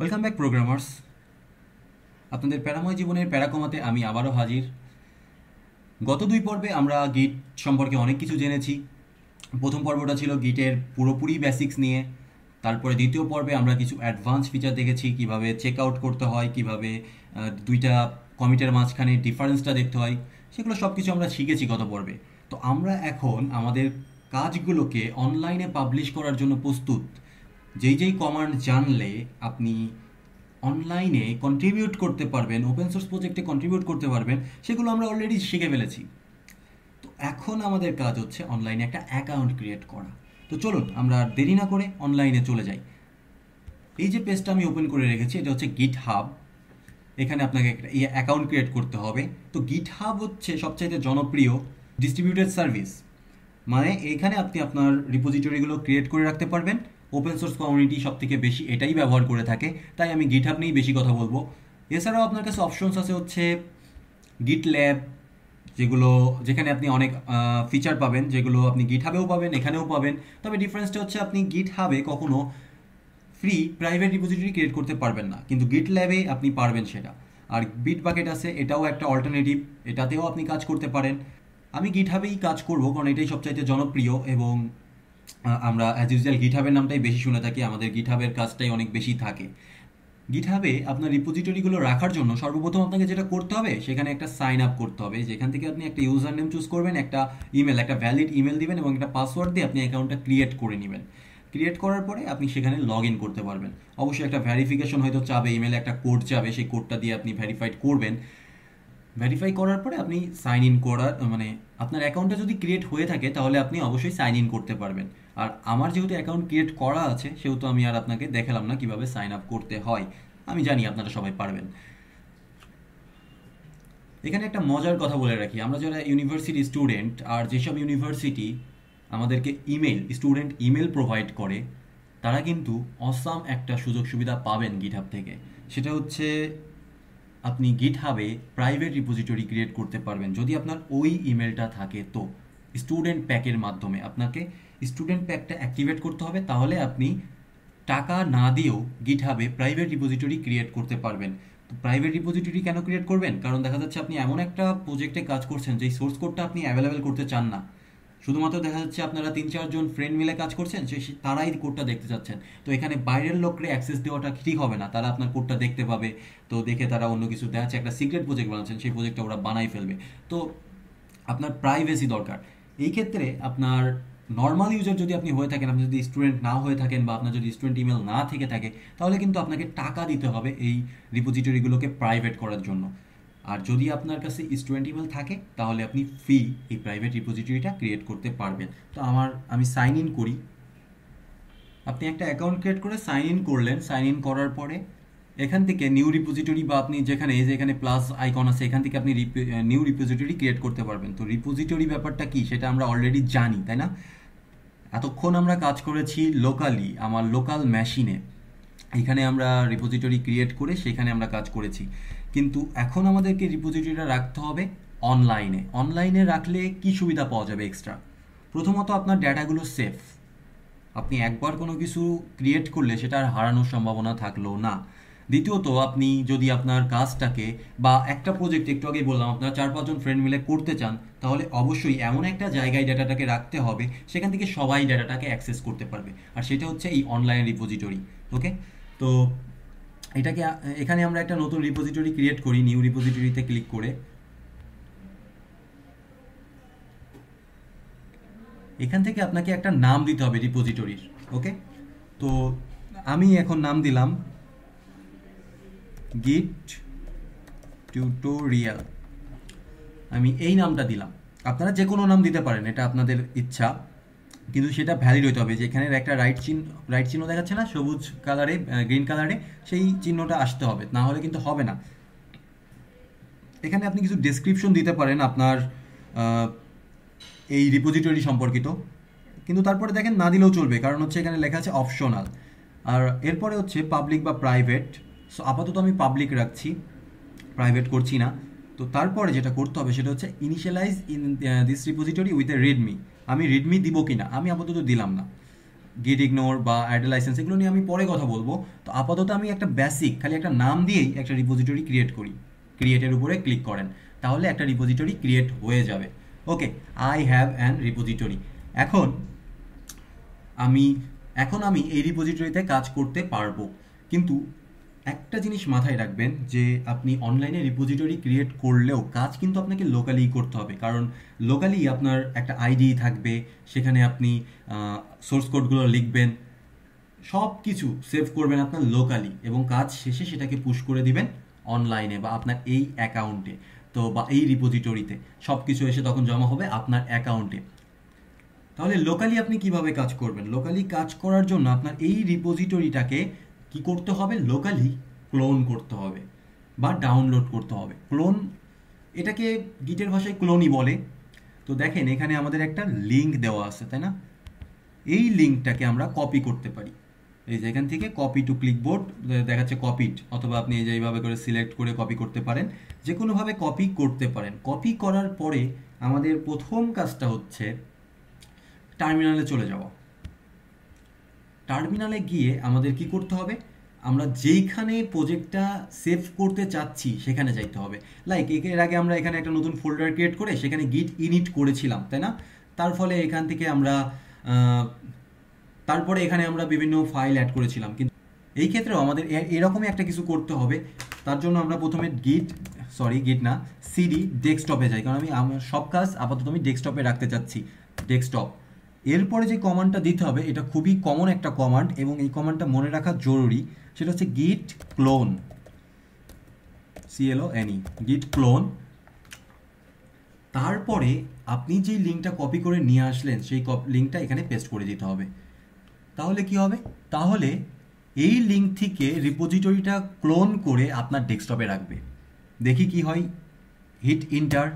Welcome back प्रोग्रामार्स आपनादेर पैरामय जीवनेर para कमाते आमी आबारो हाजिर। गत दुई पर्वे आमरा गिट सम्पर्के अनेक किछु जेनेछि। प्रथम पर्वटा छिलो गिटेर पुरोपुरी बेसिक्स निये, तारपरे द्वितीय पर्वे आमरा किछु एडभान्स फीचार देखेछि, किभाबे चेकआउट करते हय, किभाबे दुइटा कमिटेर माझखाने डिफारेंसटा देखते हय, सेगुलो सबकिछु आमरा शिखेछि गत पर्वे। तो आमरा एखन आमादेर काजगुलोके अनलाइने पाब्लिश करार जोन्नो प्रस्तुत। जे जे कमांड जानले अपनी अनलाइने कन्ट्रिब्यूट करते पारबेन, ओपेन सोर्स प्रोजेक्टे कन्ट्रिब्यूट करते पारबेन, सेगुलो आमरा अलरेडी शिखे फेलेছি। तो एखन आमादेर काज होच्छे अनलाइने एकटा अ্যাকাউন্ট क्रिएट करा। तो चलुन आमरा देरी ना करे अनलाइने चले जाई। এই যে পেজটা আমি ওপেন করে রেখেছি এটা হচ্ছে গিটহাব। এখানে আপনাকে একটা অ্যাকাউন্ট ক্রিয়েট করতে হবে। তো গিটহাব হচ্ছে সবচেয়ে জনপ্রিয় ডিস্ট্রিবিউটেড সার্ভিস, মানে এখানে আপনি আপনার রিপোজিটরিগুলো ক্রিয়েট করে রাখতে পারবেন। ओपेन सोर्स कम्युनिटी सबथेके बेशी एटाई व्यवहार करे थाके, ताई आमी गिटहाब निये बेशी कथा बोलबो। एछाड़ाओ आपनार काछे अपशन्स आछे होच्छे गिट लैब, जेगुलो जेखाने आपनि अनेक फीचार पाबेन, जेगुलो आपनि गिटहाबेओ पाबेन, एखानेओ पाबेन। तबे डिफारेंसटा होच्छे आपनि गिटहाबे कखनो फ्री प्राइवेट रिपोजिटरि क्रिएट करते पारबेन ना, किन्तु गिट लैबे आपनि पारबेन सेटा। आर बिट बाकेट आछे, एटाओ एकटा अल्टारनेटिव, एटातेओ आपनि काज करते पारेन। आमी गिटहाबेई काज करब कारण एटाई सबचेये जनप्रिय एबं আমরা অ্যাজ ইউজুয়াল গিটহাবের নামটাই বেশি শুনে থাকি, আমাদের গিটহাবের কাজটাই অনেক বেশি থাকে। গিটহাবে আপনার রিপোজিটরিগুলো রাখার জন্য সর্বপ্রথম আপনাকে যেটা করতে হবে সেখানে একটা সাইন আপ করতে হবে, যেখান থেকে আপনি একটা ইউজার নেম চুজ করবেন, একটা ইমেল, একটা ভ্যালিড ইমেল দিবেন এবং একটা পাসওয়ার্ড দিয়ে আপনি অ্যাকাউন্টটা ক্রিয়েট করে নেবেন। ক্রিয়েট করার পরে আপনি সেখানে লগ ইন করতে পারবেন। অবশ্যই একটা ভ্যারিফিকেশন হয়তো চাবে, ইমেলে একটা কোড চাবে, সেই কোডটা দিয়ে আপনি ভ্যারিফাইড করবেন। ভেরিফাই করার পরে আপনি সাইন ইন করার মানে আপনার অ্যাকাউন্টটা যদি ক্রিয়েট হয়ে থাকে তাহলে আপনি অবশ্যই সাইন ইন করতে পারবেন। আর আমার যেহেতু অ্যাকাউন্ট ক্রিয়েট করা আছে সেহেতু আমি আর আপনাকে দেখালাম না কিভাবে সাইন আপ করতে হয়, আমি জানি আপনারা সবাই পারবেন। এখানে একটা মজার কথা বলে রাখি, আমরা যারা ইউনিভার্সিটি স্টুডেন্ট আর যেসব ইউনিভার্সিটি আমাদেরকে ইমেল স্টুডেন্ট ইমেল প্রোভাইড করে তারা কিন্তু অসাম একটা সুযোগ সুবিধা পাবেন গিটহাব থেকে। সেটা হচ্ছে আপনি গিটহাবে প্রাইভেট রিপোজিটরি ক্রিয়েট করতে পারবেন যদি আপনার ওই ইমেলটা থাকে। তো স্টুডেন্ট প্যাকের মাধ্যমে আপনাকে স্টুডেন্ট প্যাকটা অ্যাক্টিভেট করতে হবে, তাহলে আপনি টাকা না দিয়েও গিটহাবে প্রাইভেট রিপোজিটরি ক্রিয়েট করতে পারবেন। তো প্রাইভেট রিপোজিটরি কেন ক্রিয়েট করবেন? কারণ দেখা যাচ্ছে আপনি এমন একটা প্রজেক্টে কাজ করছেন যেই সোর্স কোডটা আপনি অ্যাভেলেবেল করতে চান না, শুধুমাত্র দেখা যাচ্ছে আপনারা ৩-৪ জন ফ্রেন্ড মিলে কাজ করছেন, সেই তারাই কোডটা দেখতে চাচ্ছেন। তো এখানে বাইরের লোককে অ্যাক্সেস দেওয়াটা ঠিক হবে না, তারা আপনার কোডটা দেখতে পাবে, তো দেখে তারা অন্য কিছু দেখা যাচ্ছে একটা সিক্রেট প্রজেক্ট বানাচ্ছেন, সেই প্রজেক্টটা ওরা বানাই ফেলবে। তো আপনার প্রাইভেসি দরকার। এই ক্ষেত্রে আপনার নর্মাল ইউজার যদি আপনি হয়ে থাকেন, আপনি যদি স্টুডেন্ট না হয়ে থাকেন বা আপনার যদি স্টুডেন্ট ইমেল না থেকে থাকে, তাহলে কিন্তু আপনাকে টাকা দিতে হবে এই রিপোজিটরিগুলোকে প্রাইভেট করার জন্য। আর যদি আপনার কাছে স্টুডেন্ট ইমেল থাকে তাহলে আপনি ফ্রি এই প্রাইভেট রিপোজিটরিটা ক্রিয়েট করতে পারবেন। তো আমি সাইন ইন করি। আপনি একটা অ্যাকাউন্ট ক্রিয়েট করে সাইন ইন করলেন। সাইন ইন করার পরে এখান থেকে নিউ রিপোজিটরি বা আপনি যেখানে প্লাস আইকন আছে এখান থেকে আপনি নিউ রিপোজিটরি ক্রিয়েট করতে পারবেন। তো রিপোজিটরি ব্যাপারটা কি সেটা আমরা অলরেডি জানি, তাই না? এতক্ষণ আমরা কাজ করেছি লোকালি, আমার লোকাল মেশিনে, এখানে আমরা রিপোজিটরি ক্রিয়েট করে সেখানে আমরা কাজ করেছি। কিন্তু এখন আমাদেরকে রিপোজিটরিটা রাখতে হবে অনলাইনে। অনলাইনে রাখলে কি সুবিধা পাওয়া যাবে এক্সট্রা? প্রথমত আপনার ডেটাগুলো সেফ, আপনি একবার কোনো কিছু ক্রিয়েট করলে সেটা আর হারানোর সম্ভাবনা থাকলো না। দ্বিতীয়ত আপনি যদি আপনার কাজটাকে বা একটা প্রজেক্ট, একটু আগে বললাম আপনারা 4-5 জন ফ্রেন্ড মিলে করতে চান, তাহলে অবশ্যই এমন একটা জায়গায় ডেটাটাকে রাখতে হবে সেখান থেকে সবাই ডেটাটাকে অ্যাক্সেস করতে পারবে, আর সেটা হচ্ছে এই অনলাইন রিপোজিটরি। ওকে, তো এটাকে এখানে আমরা একটা নতুন রিপোজিটরি ক্রিয়েট করি। নিউ রিপোজিটরিতে ক্লিক করে এখান থেকে আপনাকে একটা নাম দিতে হবে রিপোজিটরির। ওকে, তো আমি এখন নাম দিলাম গিট টিউটোরিয়াল, আমি এই নামটা দিলাম। আপনারা যে কোনো নাম দিতে পারেন, এটা আপনাদের ইচ্ছা, কিন্তু সেটা ভ্যালিড হতে হবে। যেখানে একটা রাইট চিহ্ন দেখাচ্ছে না, সবুজ কালারে গ্রিন কালারে, সেই চিহ্নটা আসতে হবে, না হলে কিন্তু হবে না। এখানে আপনি কিছু ডেসক্রিপশন দিতে পারেন আপনার এই রিপোজিটরি সম্পর্কিত, কিন্তু তারপরে দেখেন না দিলেও চলবে, কারণ হচ্ছে এখানে লেখা আছে অপশনাল। আর এরপরে হচ্ছে পাবলিক বা প্রাইভেট। সো আপাতত আমি পাবলিক রাখছি, প্রাইভেট করছি না। তো তারপরে যেটা করতে হবে সেটা হচ্ছে initialize in this repository with a readme. আমি রিডমি দিব কি না, আমি আপাতত দিলাম না। git ignore বা idle license এগুলো নিয়ে আমি পরে কথা বলবো। তো আপাতত আমি একটা বেসিক খালি একটা নাম দিয়েই একটা রিপোজিটরি ক্রিয়েট করি, ক্রিয়েটের উপরে ক্লিক করেন তাহলে একটা রিপোজিটরি ক্রিয়েট হয়ে যাবে। Okay, I have an repository. এখন আমি এই রিপোজিটরিতে কাজ করতে পারবো, কিন্তু একটা জিনিস মাথায় রাখবেন যে আপনি অনলাইনে রিপোজিটরি ক্রিয়েট করলেও কাজ কিন্তু আপনাকে লোকালি করতে হবে, কারণ লোকালি আপনার একটা আইডি থাকবে, সেখানে আপনি সোর্স কোডগুলো লিখবেন, সব কিছু সেভ করবেন আপনার লোকালি এবং কাজ শেষে সেটাকে পুশ করে দিবেন অনলাইনে বা আপনার এই অ্যাকাউন্টে, তো বা এই রিপোজিটরিতে সব কিছু এসে তখন জমা হবে আপনার অ্যাকাউন্টে। তাহলে লোকালি আপনি কিভাবে কাজ করবেন? লোকালি কাজ করার জন্য আপনার এই রিপোজিটরিটাকে কি করতে হবে, লোকালি ক্লোন করতে হবে বা ডাউনলোড করতে হবে। ক্লোন, এটাকে গিটের ভাষায় ক্লোনই বলে। তো দেখেন এখানে আমাদের একটা লিঙ্ক দেওয়া আছে, তাই না? এই লিঙ্কটাকে আমরা কপি করতে পারি, এই যে এখান থেকে কপি টু ক্লিকবোর্ড দেখাচ্ছে কপিড, অথবা আপনি এই যে এইভাবে করে সিলেক্ট করে কপি করতে পারেন, যে কোনোভাবে কপি করতে পারেন। কপি করার পরে আমাদের প্রথম কাজটা হচ্ছে টার্মিনালে চলে যাওয়া। টার্মিনালে গিয়ে আমাদের কি করতে হবে, আমরা যেইখানে প্রজেক্টটা সেভ করতে চাচ্ছি সেখানে যাইতে হবে। লাইক এর আগে আমরা এখানে একটা নতুন ফোল্ডার ক্রিয়েট করে সেখানে গিট ইনিট করেছিলাম, তাই না? তার ফলে এখান থেকে আমরা তারপরে এখানে আমরা বিভিন্ন ফাইল অ্যাড করেছিলাম, কিন্তু এই ক্ষেত্রেও আমাদের এরকমই একটা কিছু করতে হবে। তার জন্য আমরা প্রথমে সিডি ডেস্কটপে যাই, কারণ আমার সব কাজ আপাতত আমি ডেস্কটপে রাখতে চাচ্ছি, ডেস্কটপ। এরপরে যে কমান্ডটা দিতে হবে এটা খুবই কমন একটা কমান্ড এবং এই কমান্ডটা মনে রাখা জরুরি, সেটা হচ্ছে গিট ক্লোন, CLONE, গিট ক্লোন। তারপরে আপনি যে লিঙ্কটা কপি করে নিয়ে আসলেন সেই লিঙ্কটা এখানে পেস্ট করে দিতে হবে। তাহলে কি হবে, তাহলে এই লিঙ্ক থেকে রিপোজিটরিটা ক্লোন করে আপনার ডেস্কটপে রাখবে। দেখি কি হয়, হিট এন্টার।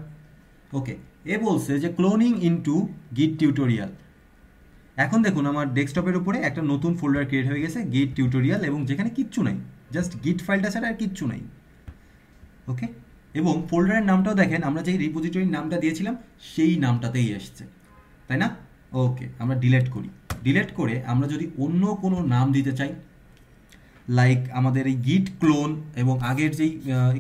ওকে, এ বলছে যে ক্লোনিং ইনটু গিট টিউটোরিয়াল। এখন দেখুন আমার ডেস্কটপের উপরে একটা নতুন ফোল্ডার ক্রিয়েট হয়ে গেছে, গিট টিউটোরিয়াল, এবং যেখানে কিচ্ছু নাই, জাস্ট গিট ফাইলটা ছাড়া আর কিচ্ছু নাই। ওকে, এবং ফোল্ডারের নামটাও দেখেন আমরা যেই রিপোজিটরির নামটা দিয়েছিলাম সেই নামটাতেই এসছে, তাই না? ওকে, আমরা ডিলেট করি। ডিলেট করে আমরা যদি অন্য কোনো নাম দিতে চাই, লাইক আমাদের এই গিট ক্লোন এবং আগের যেই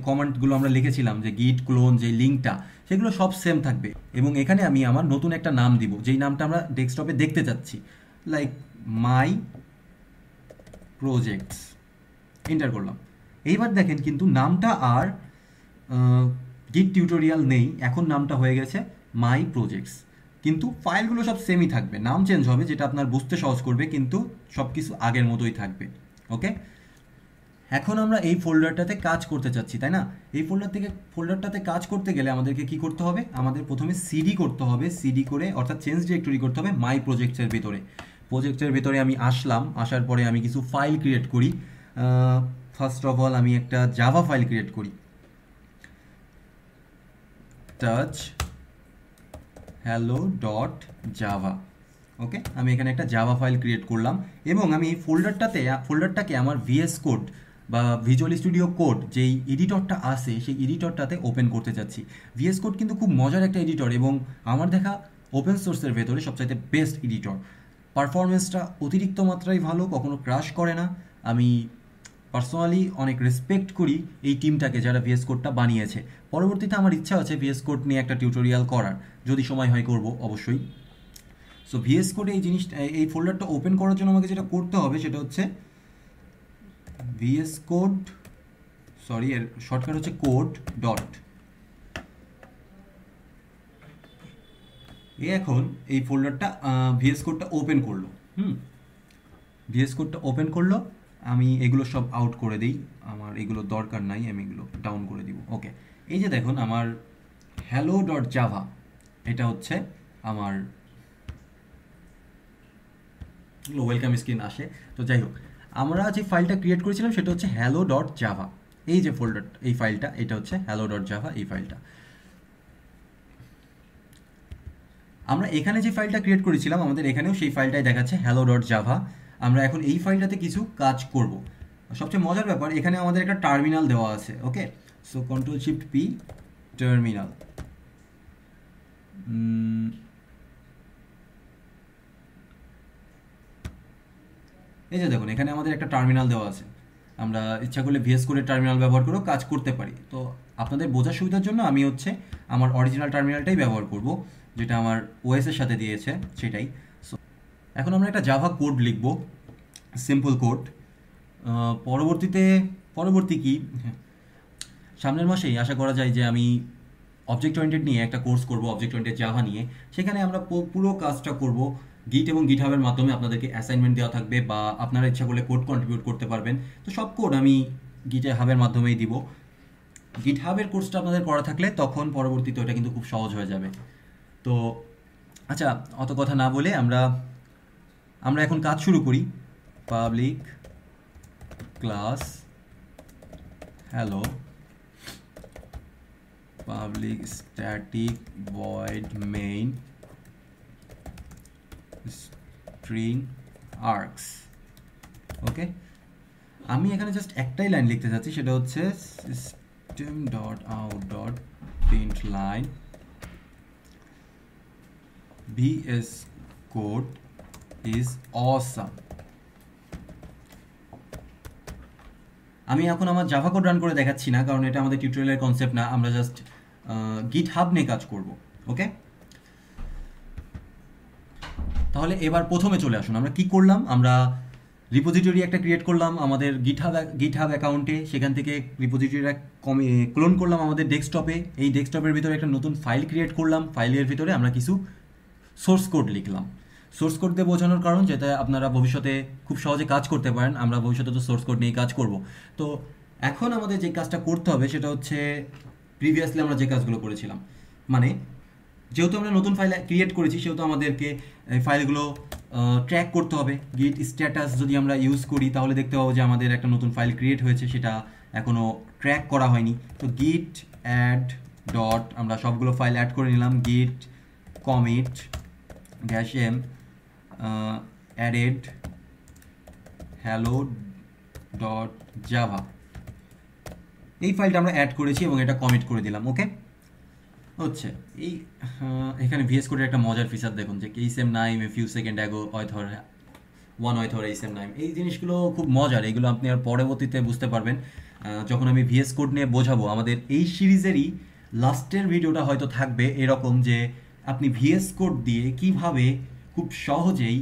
কমান্ডগুলো আমরা লিখেছিলাম যে গিট ক্লোন যে লিঙ্কটা, সেগুলো সব সেম থাকবে এবং এখানে আমি আমার নতুন একটা নাম দিব যেই নামটা আমরা ডেস্কটপে দেখতে চাচ্ছি, লাইক মাই প্রজেক্টস। এন্টার করলাম। এইবার দেখেন কিন্তু নামটা আর গিট টিউটোরিয়াল নেই, এখন নামটা হয়ে গেছে মাই প্রজেক্টস, কিন্তু ফাইলগুলো সব সেমই থাকবে, নাম চেঞ্জ হবে যেটা আপনার বুঝতে সহজ করবে, কিন্তু সব কিছু আগের মতোই থাকবে। ওকে, এখন আমরা এই ফোল্ডারটাতে কাজ করতে চাচ্ছি, তাই না? এই ফোল্ডারটাতে কাজ করতে গেলে আমাদেরকে কি করতে হবে, আমাদের প্রথমে সিডি করতে হবে, সিডি করে অর্থাৎ চেঞ্জ ডিরেক্টরি করতে হবে মাই প্রজেক্টের ভিতরে। প্রজেক্টের ভিতরে আমি আসলাম, আসার পরে আমি কিছু ফাইল ক্রিয়েট করি। ফার্স্ট অফ অল আমি একটা জাভা ফাইল ক্রিয়েট করি, টাচ hello.java। ওকে, আমি এখানে একটা জাভা ফাইল ক্রিয়েট করলাম এবং আমি এই ফোল্ডারটাকে আমার VS কোড বা ভিজুয়াল স্টুডিও কোড যেই এডিটরটা আছে সেই এডিটরটাতে ওপেন করতে চাচ্ছি। VS কোড কিন্তু খুব মজার একটা এডিটর এবং আমার দেখা ওপেন সোর্সের ভেতরে সবচাইতে বেস্ট এডিটর। পারফরমেন্সটা অতিরিক্ত মাত্রায় ভালো, কখনো ক্রাশ করে না। আমি পার্সোনালি অনেক রেসপেক্ট করি এই টিমটাকে যারা VS কোডটা বানিয়েছে। পরবর্তীতে আমার ইচ্ছা আছে VS কোড নিয়ে একটা টিউটোরিয়াল করার, যদি সময় হয় করব অবশ্যই। সো VS কোডে এই জিনিসটা, এই ফোল্ডারটা ওপেন করার জন্য আমাকে যেটা করতে হবে সেটা হচ্ছে VS কোড, এর শর্টকাট হচ্ছে code. এখন এই ফোল্ডারটা VS কোডটা ওপেন করলো। VS কোডটা ওপেন করলো। আমি এগুলো সব আউট করে দিই, আমার এগুলো দরকার নাই, আমি এগুলো ডাউন করে দিব। ওকে, এই যে দেখুন আমার hello.java, এটা হচ্ছে আমার ওয়েলকাম স্ক্রিন আসে। তো যাই হোক, আমরা যে ফাইলটা ক্রিয়েট করেছিলাম সেটা হচ্ছে hello.java, এই যে ফোল্ডারটা, এই ফাইলটা, এটা হচ্ছে hello.java। এই ফাইলটা আমরা এখানে যে ফাইলটা ক্রিয়েট করেছিলাম, আমাদের এখানেও সেই ফাইলটাই দেখাচ্ছে hello.java। আমরা এখন এই ফাইলটাতে কিছু কাজ করব। সবচেয়ে মজার ব্যাপার, এখানে আমাদের একটা টার্মিনাল দেওয়া আছে। Okay, so Ctrl+Shift+P terminal. এই যে দেখুন এখানে আমাদের একটা টার্মিনাল দেওয়া আছে, আমরা ইচ্ছা করলে ভিএস কোডের টার্মিনাল ব্যবহার করেও কাজ করতে পারি। তো আপনাদের বোঝার সুবিধার জন্য আমি হচ্ছে আমার অরিজিনাল টার্মিনালটাই ব্যবহার করব, যেটা আমার ওএসের সাথে দিয়েছে সেটাই। সো এখন আমরা একটা জাভা কোড লিখব, সিম্পল কোড। পরবর্তী কি সামনের মাসেই আশা করা যায় যে আমি অবজেক্ট ওরিয়েন্টেড নিয়ে একটা কোর্স করব, অবজেক্ট ওরিয়েন্টেড জাভা নিয়ে। সেখানে আমরা পুরো কাজটা করব গিট এবং গিটহাবের মাধ্যমে। আপনাদেরকে অ্যাসাইনমেন্ট দেওয়া থাকবে বা আপনারা ইচ্ছা করলে কোড কন্ট্রিবিউট করতে পারবেন। তো সব কোড আমি গিটহাবের মাধ্যমেই দিব। গিটহাবের কোর্সটা আপনাদের করা থাকলে তখন পরবর্তীতে ওটা কিন্তু খুব সহজ হয়ে যাবে। তো আচ্ছা, অত কথা না বলে আমরা এখন কাজ শুরু করি। Public class hello, public static void main string args. Okay, আমি এখানে জাস্ট একটাই লাইন লিখতে চাচ্ছি, সেটা হচ্ছে system dot out dot print line VS Code is awesome. আমি এখন আমার জাভা কোড রান করে দেখাচ্ছি না, কারণ এটা আমাদের টিউটোরিয়ালের কনসেপ্ট না। আমরা জাস্ট গিটহাব নিয়ে কাজ করব। ওকে, তাহলে এবার প্রথমে চলে আসুন, আমরা কি করলাম। আমরা রিপোজিটরি একটা ক্রিয়েট করলাম আমাদের গিটহাব অ্যাকাউন্টে, সেখান থেকে রিপোজিটরিটা ক্লোন করলাম আমাদের ডেস্কটপে। এই ডেস্কটপের ভিতরে একটা নতুন ফাইল ক্রিয়েট করলাম, ফাইলের ভিতরে আমরা কিছু সোর্স কোড লিখলাম। সোর্স কোড দিয়ে বোঝানোর কারণ যেটা আপনারা ভবিষ্যতে খুব সহজে কাজ করতে পারেন। আমরা ভবিষ্যতে তো সোর্স কোড নিয়ে কাজ করব। তো এখন আমাদের যে কাজটা করতে হবে সেটা হচ্ছে প্রিভিয়াসলি আমরা যে কাজগুলো করেছিলাম, মানে যেহেতু আমরা নতুন ফাইল ক্রিয়েট করেছি সেহেতু আমাদেরকে এই ফাইলগুলো ট্র্যাক করতে হবে। গিট স্ট্যাটাস যদি আমরা ইউজ করি তাহলে দেখতে পাবো যে আমাদের একটা নতুন ফাইল ক্রিয়েট হয়েছে, সেটা এখনও ট্র্যাক করা হয়নি। তো গিট অ্যাড ডট আমরা সবগুলো ফাইল অ্যাড করে নিলাম। Git commit -m added hello.java এই ফাইলটা আমরা অ্যাড করেছি এবং এটা কমিট করে দিলাম। ওকে, হচ্ছে এই এখানে ভিএস কোডের একটা মজার ফিচার দেখুন, যে এই same name a few second ago author one author এই সেম নাইম। এই জিনিসগুলো খুব মজার, এগুলো আপনি আর পরবর্তীতে বুঝতে পারবেন যখন আমি ভিএস কোড নিয়ে বোঝাবো। আমাদের এই সিরিজেরই লাস্টের ভিডিওটা হয়তো থাকবে এরকম, যে আপনি ভিএস কোড দিয়ে কিভাবে খুব সহজেই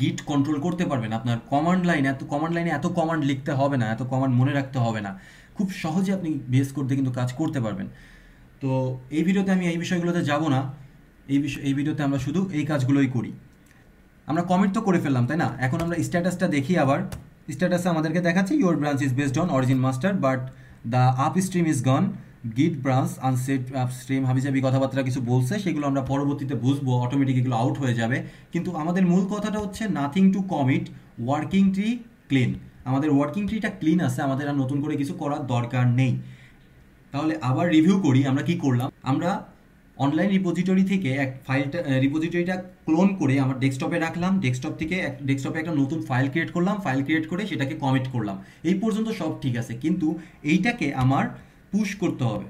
গিট কন্ট্রোল করতে পারবেন। আপনার কমান্ড লাইনে এত কমান্ড লিখতে হবে না, এত কমান্ড মনে রাখতে হবে না, খুব সহজে আপনি ভিএস কোড দিয়ে কিন্তু কাজ করতে পারবেন। তো এই ভিডিওতে আমি এই বিষয়গুলোতে যাব না, এই ভিডিওতে আমরা শুধু এই কাজগুলোই করি। আমরা কমিট তো করে ফেললাম, তাই না? এখন আমরা স্ট্যাটাসটা দেখি। আবার স্ট্যাটাসে আমাদেরকে দেখাচ্ছে your branch is based on origin master but the upstream is gone. Git branch unset upstream হাবিজাবি কথাবার্তা কিছু বলছে, সেগুলো আমরা পরবর্তীতে বুঝবো, অটোমেটিক এগুলো আউট হয়ে যাবে। কিন্তু আমাদের মূল কথাটা হচ্ছে nothing to commit, working tree clean. আমাদের ওয়ার্কিং ট্রিটা ক্লিন আছে, আমাদের আর নতুন করে কিছু করার দরকার নেই। তাহলে আবার রিভিউ করি আমরা কি করলাম। আমরা অনলাইন রিপোজিটরি থেকে এক ফাইলটা রিপোজিটরিটা ক্লোন করে আমার ডেস্কটপে রাখলাম, ডেস্কটপ থেকে ডেস্কটপে একটা নতুন ফাইল ক্রিয়েট করলাম, ফাইল ক্রিয়েট করে সেটাকে কমিট করলাম। এই পর্যন্ত সব ঠিক আছে, কিন্তু এইটাকে আমার পুশ করতে হবে,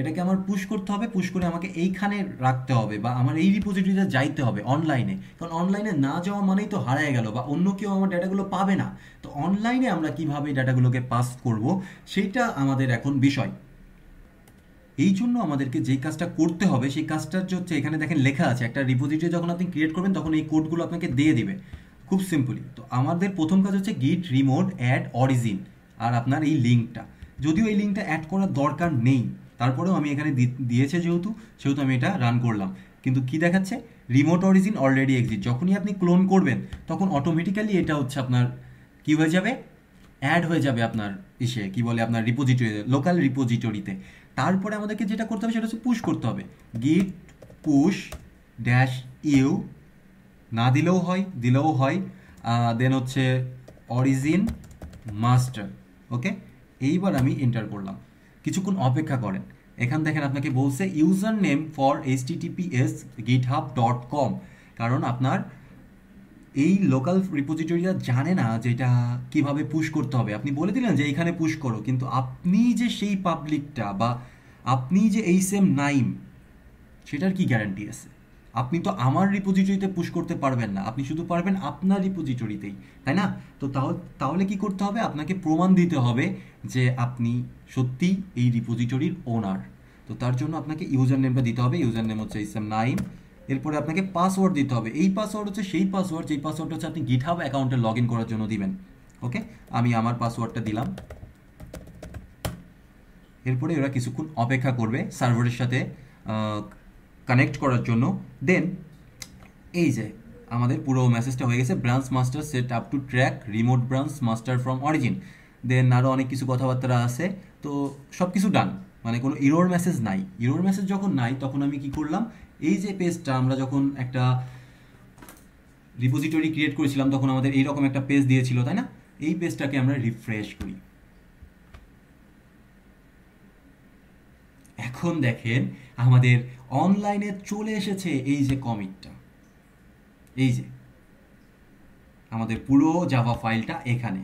এটাকে আমার পুশ করতে হবে। পুশ করে আমাকে এইখানে রাখতে হবে বা আমার এই রিপোজিটরিতে যাইতে হবে অনলাইনে, কারণ অনলাইনে না যাওয়া মানেই তো হারায় গেল বা অন্য কেউ আমার ডাটাগুলো পাবে না। তো অনলাইনে আমরা কীভাবে ডাটাগুলোকে পাস করব সেটা আমাদের এখন বিষয়। এই জন্য আমাদেরকে যে কাজটা করতে হবে সেই কাজটার হচ্ছে, এখানে দেখেন লেখা আছে একটা রিপোজিটরি যখন আপনি ক্রিয়েট করবেন তখন এই কোডগুলো আপনাকে দিয়ে দেবে খুব সিম্পলি। তো আমাদের প্রথম কাজ হচ্ছে গিট রিমোট অ্যাড অরিজিন আর আপনার এই লিঙ্কটা, যদিও এই লিঙ্কটা অ্যাড করার দরকার নেই, তারপরেও আমি এখানে দিয়েছে সেহেতু আমি এটা রান করলাম। কিন্তু কি দেখাচ্ছে? Remote origin already exit. যখনই আপনি ক্লোন করবেন তখন অটোমেটিক্যালি এটা হচ্ছে আপনার কি হয়ে যাবে, অ্যাড হয়ে যাবে আপনার আপনার রিপোজিটরিতে, লোকাল রিপোজিটরিতে। তারপরে আমাদেরকে যেটা করতে হবে সেটা হচ্ছে পুশ করতে হবে। গিট পুশ ড্যাশ ইউ, না দিলেও হয় দিলেও হয়, দেন হচ্ছে অরিজিন মাস্টার। ওকে, এইবার আমি এন্টার করলাম, কিছুক্ষণ অপেক্ষা করেন। এখান দেখেন আপনাকে বলছে user name for https github.com, কারণ আপনার এই লোকাল রিপোজিটরিটা জানে না যে এটা কীভাবে পুশ করতে হবে। আপনি বলে দিলেন যে এইখানে পুশ করো, কিন্তু আপনি যে সেই পাবলিকটা বা আপনি যে এই সেম নাইম সেটার কি গ্যারান্টি আছে? আপনি তো আমার রিপোজিটরিতে পুশ করতে পারবেন না, আপনি শুধু পারবেন আপনার রিপোজিটরিতেই, তাই না? তো তাহলে কি করতে হবে, আপনাকে প্রমাণ দিতে হবে যে আপনি সত্যি এই রিপোজিটরির ওনার। তো তার জন্য আপনাকে ইউজার নেমটা দিতে হবে, ইউজার নেম হচ্ছে ism9, এরপরে আপনাকে পাসওয়ার্ড দিতে হবে। এই পাসওয়ার্ড হচ্ছে সেই পাসওয়ার্ড যেই পাসওয়ার্ডটা হচ্ছে আপনি GitHub অ্যাকাউন্টে লগ ইন করার জন্য দিবেন। ওকে, আমি আমার পাসওয়ার্ডটা দিলাম। এরপরে ওরা কিছুক্ষণ অপেক্ষা করবে সার্ভারের সাথে কানেক্ট করার জন্য। দেন এই যে আমাদের পুরো মেসেজটা হয়ে গেছে, branch master set up to track remote branch master from origin. Then আরও অনেক কিছু কথাবার্তা আছে। তো সব কিছু ডান, মানে কোনো ইরোর মেসেজ নাই। ইরোর মেসেজ যখন নাই তখন আমি কি করলাম, এই যে পেজটা আমরা যখন একটা রিপোজিটরি ক্রিয়েট করেছিলাম তখন আমাদের এইরকম একটা পেজ দিয়েছিল, তাই না? এই পেজটাকে আমরা রিফ্রেশ করি। এখন দেখেন আমাদের অনলাইনে চলে এসেছে এই যে কমিটটা, এই যে আমাদের পুরো জাভা ফাইলটা এখানে।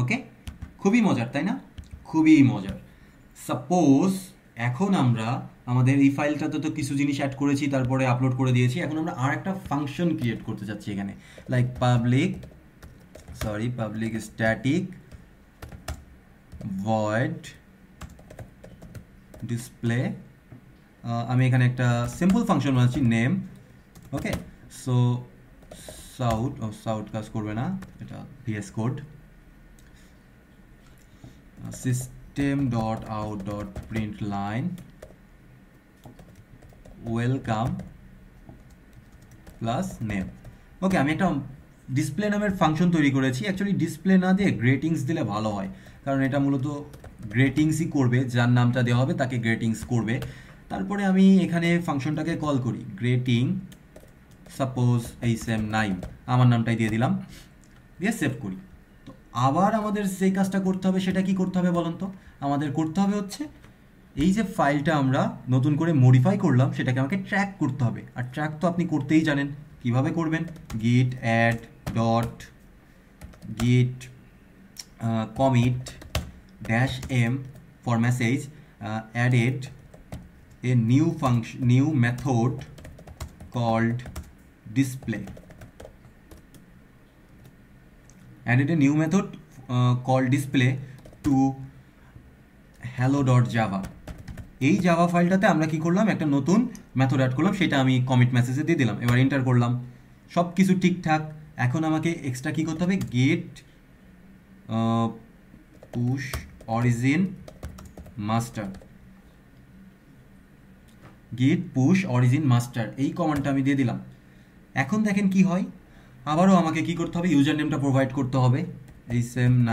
ওকে, খুবই মজার, তাই না? খুবই মজার। সাপোজ এখন আমরা আমাদের এই ফাইলটাতে তো কিছু জিনিস অ্যাড করেছি, তারপরে আপলোড করে দিয়েছি। এখন আমরা আর একটা ফাংশন ক্রিয়েট করতে চাচ্ছি এখানে, like public static void display. আমি এখানে একটা সিম্পল ফাংশন বানাচ্ছি, নেম। ওকে, সো সাউট কাজ করবে না, এটা VS Code system.out.println welcome plus name. Okay, আমি একটা ডিসপ্লে নামের ফাংশন তৈরি করেছি। অ্যাকচুয়ালি ডিসপ্লে না দিয়ে গ্রেটিংস দিলে ভালো হয়, কারণ এটা মূলত গ্রেটিংসই করবে, যার নামটা দেওয়া হবে তাকে গ্রেটিংস করবে। তারপরে আমি এখানে ফাংশনটাকে কল করি, গ্রেটিং সাপোজ ism9, আমার নামটাই দিয়ে দিলাম, দিয়ে সেভ করি। তো আবার আমাদের সেই কাজটা করতে হবে। সেটা কি করতে হবে বলুন তো? আমাদের করতে হবে হচ্ছে এই যে ফাইলটা আমরা নতুন করে মডিফাই করলাম সেটাকে আমাকে ট্র্যাক করতে হবে। আর ট্র্যাক তো আপনি করতেই জানেন, কিভাবে করবেন, git add dot git commit dash M for message added a new function new method called display, added a new method called display to hello.java। এই জাভা ফাইলটাতে আমরা কি করলাম, একটা নতুন মেথড অ্যাড করলাম, সেটা আমি কমিট মেসেজে দিয়ে দিলাম। এবার এন্টার করলাম, সব কিছু ঠিকঠাক। এখন আমাকে এক্সট্রা কি করতে হবে, git push origin master, git push origin master, এই কমান্ডটা আমি দিয়ে দিলাম। এখন দেখেন কি হয়, আবারও আমাকে কি করতে হবে, ইউজার নেমটা প্রোভাইড করতে হবে, ism9,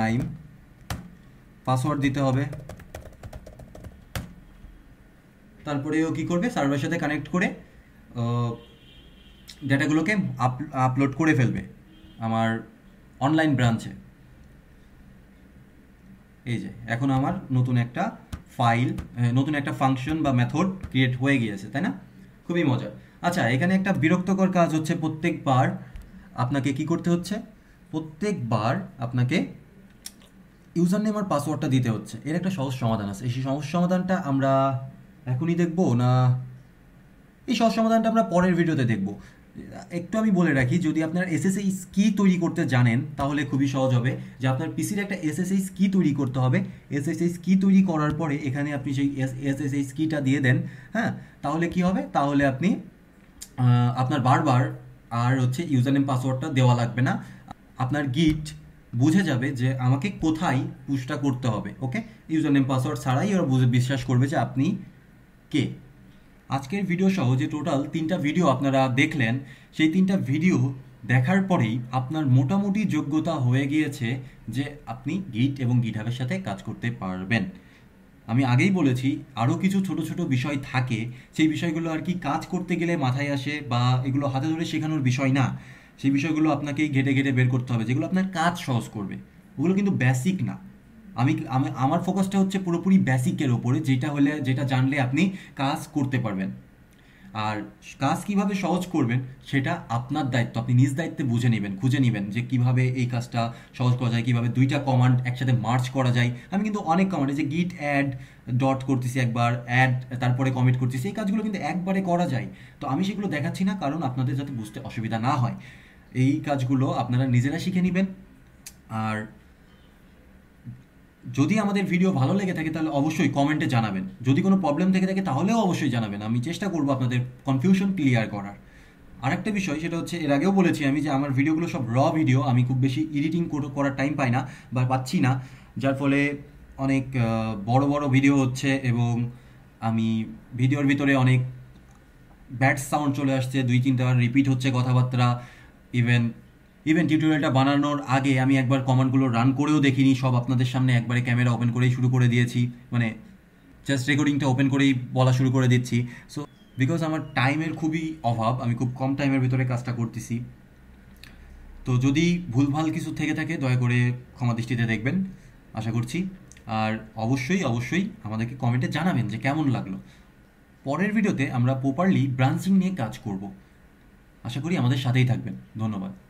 পাসওয়ার্ড দিতে হবে। তারপরেও কি করবে, সার্ভারের সাথে কানেক্ট করে ডেটাগুলোকে আপলোড করে ফেলবে আমার অনলাইন ব্রাঞ্চে। এই যে এখন আমার নতুন একটা ফাইল, নতুন একটা ফাংশন বা মেথড ক্রিয়েট হয়ে গিয়েছে, তাই না? খুবই মজার। আচ্ছা, এখানে একটা বিরক্তকর কাজ হচ্ছে, প্রত্যেকবার আপনাকে কি করতে হচ্ছে, প্রত্যেকবার আপনাকে ইউজার নেম আর পাসওয়ার্ডটা দিতে হচ্ছে। এর একটা সহজ সমাধান আছে, এই সহজ সমাধানটা আমরা এখনই দেখবো না, এই সহজ সমাধানটা আমরা পরের ভিডিওতে দেখব। একটু আমি বলে রাখি, যদি আপনার SSH কি তৈরি করতে জানেন তাহলে খুবই সহজ হবে, যে আপনার পিসির একটা SSH কি তৈরি করতে হবে। SSH কি তৈরি করার পরে এখানে আপনি সেই SSH কিটা দিয়ে দেন। হ্যাঁ, তাহলে কি হবে, তাহলে আপনি আপনার বারবার আর হচ্ছে ইউজার নেম পাসওয়ার্ডটা দেওয়া লাগবে না। আপনার গিট বুঝে যাবে যে আমাকে কোথায় পুশটা করতে হবে। ওকে, ইউজার নেম পাসওয়ার্ড ছাড়াই ওরা বিশ্বাস করবে যে আপনি কে। আজকের ভিডিও সহ যে টোটাল 3টা ভিডিও আপনারা দেখলেন, সেই 3টা ভিডিও দেখার পরেই আপনার মোটামুটি যোগ্যতা হয়ে গিয়েছে যে আপনি গিট এবং গিটহাবের সাথে কাজ করতে পারবেন। আমি আগেই বলেছি আরও কিছু ছোট ছোট বিষয় থাকে, সেই বিষয়গুলো আর কি কাজ করতে গেলে মাথায় আসে, বা এগুলো হাতে ধরে শেখানোর বিষয় না। সেই বিষয়গুলো আপনাকেই ঘেটে ঘেটে বের করতে হবে, যেগুলো আপনার কাজ সহজ করবে। ওগুলো কিন্তু বেসিক না। আমি আমার ফোকাসটা হচ্ছে পুরোপুরি বেসিকের ওপরে, যেটা জানলে আপনি কাজ করতে পারবেন। আর কাজ কিভাবে সহজ করবেন সেটা আপনার দায়িত্ব, আপনি নিজ দায়িত্বে বুঝে নেবেন, খুঁজে নেবেন যে কিভাবে এই কাজটা সহজ করা যায়, কিভাবে দুইটা কমান্ড একসাথে মার্চ করা যায়। আমি কিন্তু অনেক কমান্ড যে গিট অ্যাড ডট করতেছি একবার, অ্যাড তারপরে কমিট করতেছি, এই কাজগুলো কিন্তু একবারে করা যায়। তো আমি সেগুলো দেখাচ্ছি না কারণ আপনাদের যাতে বুঝতে অসুবিধা না হয়, এই কাজগুলো আপনারা নিজেরা শিখে নেবেন। আর যদি আমাদের ভিডিও ভালো লেগে থাকে তাহলে অবশ্যই কমেন্টে জানাবেন, যদি কোনো প্রবলেম থেকে থাকে তাহলেও অবশ্যই জানাবেন, আমি চেষ্টা করব আপনাদের কনফিউশন ক্লিয়ার করার। আরেকটা বিষয় সেটা হচ্ছে, এর আগেও বলেছি আমি যে আমার ভিডিওগুলো সব র ভিডিও, আমি খুব বেশি এডিটিং করার টাইম পাই না বা পাচ্ছি না, যার ফলে অনেক বড় বড় ভিডিও হচ্ছে এবং আমি ভিডিওর ভিতরে অনেক ব্যাড সাউন্ড চলে আসছে, 2-3 বার রিপিট হচ্ছে কথাবার্তা। ইভেন টিউটোরিয়ালটা বানানোর আগে আমি একবার কমান্ডগুলো রান করেও দেখিনি, সব আপনাদের সামনে একবারে ক্যামেরা ওপেন করেই শুরু করে দিয়েছি, মানে জাস্ট রেকর্ডিংটা ওপেন করেই বলা শুরু করে দিচ্ছি। সো বিকজ আমার টাইমের খুবই অভাব, আমি খুব কম টাইমের ভিতরে কাজটা করতেছি, তো যদি ভুলভাল কিছু থেকে থাকে দয়া করে ক্ষমা দৃষ্টিতে দেখবেন আশা করছি। আর অবশ্যই আমাদেরকে কমেন্টে জানাবেন যে কেমন লাগলো। পরের ভিডিওতে আমরা প্রপারলি ব্রাঞ্চিং নিয়ে কাজ করব, আশা করি আমাদের সাথেই থাকবেন। ধন্যবাদ।